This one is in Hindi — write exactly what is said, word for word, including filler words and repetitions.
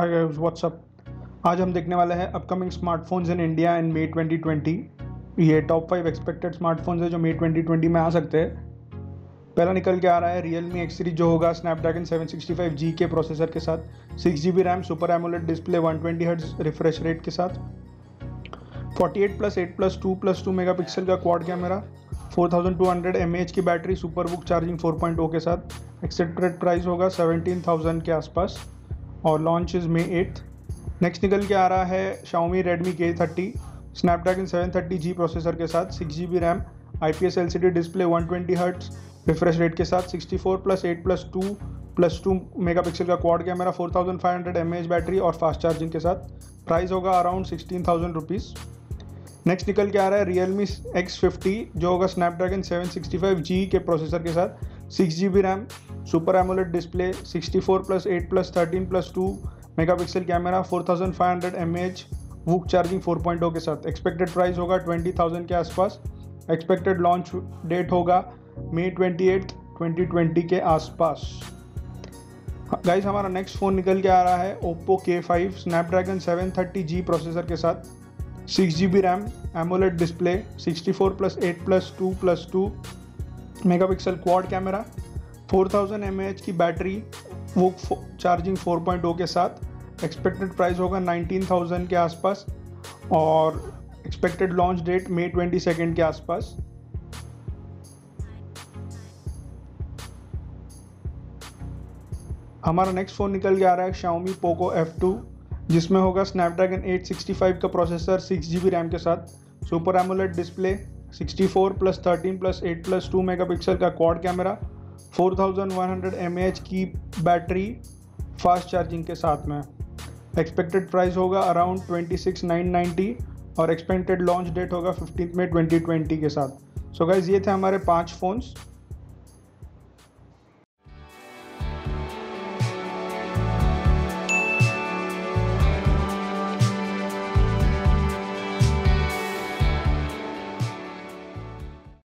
हाय गाइस व्हाट्सअप, आज हम देखने वाले हैं upcoming smartphones in India in May twenty twenty. ये टॉप फाइव एक्सपेक्टेड स्मार्टफोन्स है जो मई ट्वेंटी ट्वेंटी में आ सकते हैं। पहला निकल के आ रहा है Realme एक्स थ्री जो होगा Snapdragon seven sixty five G के प्रोसेसर के साथ, six G B RAM, super AMOLED display, one twenty hertz refresh rate के साथ, forty eight plus eight plus two plus two megapixel का quad camera, four thousand two hundred M A H की battery, Superbook charging four point O के साथ। एक्सेप्टेड प्राइस होगा सेवनटीन थाउजेंड के आसपास और launch is May eight. Next निकल के आ रहा है Xiaomi Redmi के thirty Snapdragon seven thirty G processor के साथ, six G B RAM, I P S L C D display, one twenty hertz refresh rate के साथ, sixty four plus eight plus two plus two megapixel का quad camera, four thousand five hundred M A H battery और फास्ट चार्जिंग के साथ। प्राइस होगा around sixteen thousand rupees. Next निकल के आ रहा है Realme एक्स फिफ्टी जो होगा Snapdragon seven sixty five G के प्रोसेसर के साथ, six G B RAM, super AMOLED display, sixty four plus eight plus thirteen plus two megapixel camera, four thousand five hundred M A H VOOC charging four point O के साथ। एक्सपेक्टेड प्राइस होगा ट्वेंटी थाउजेंड के आसपास। एक्सपेक्टेड लॉन्च डेट होगा May twenty eight twenty twenty के आसपास। गाइस, हमारा नेक्स्ट फ़ोन निकल के आ रहा है Oppo K five Snapdragon seven thirty G processor के साथ, six G B RAM, AMOLED display, sixty four plus eight plus two plus two megapixel quad camera, four thousand M A H की battery, VOOC charging four point O के साथ। एक्सपेक्टेड प्राइस होगा नाइनटीन थाउजेंड के आसपास और expected launch date May twenty second के आसपास। हमारा नेक्स्ट फ़ोन निकल के आ रहा है Xiaomi Poco एफ टू जिसमें होगा Snapdragon एट सिक्सटी फाइव का processor, six G B RAM के साथ, super AMOLED display, sixty four plus thirteen plus eight plus two megapixel का quad camera, four thousand one hundred M A H की बैटरी फास्ट चार्जिंग के साथ में। एक्सपेक्टेड प्राइस होगा around twenty six thousand nine hundred ninety और एक्सपेक्टेड लॉन्च डेट होगा फिफ्टीन मई ट्वेंटी ट्वेंटी के साथ। सो गाइस, ये थे हमारे पांच फ़ोन्स।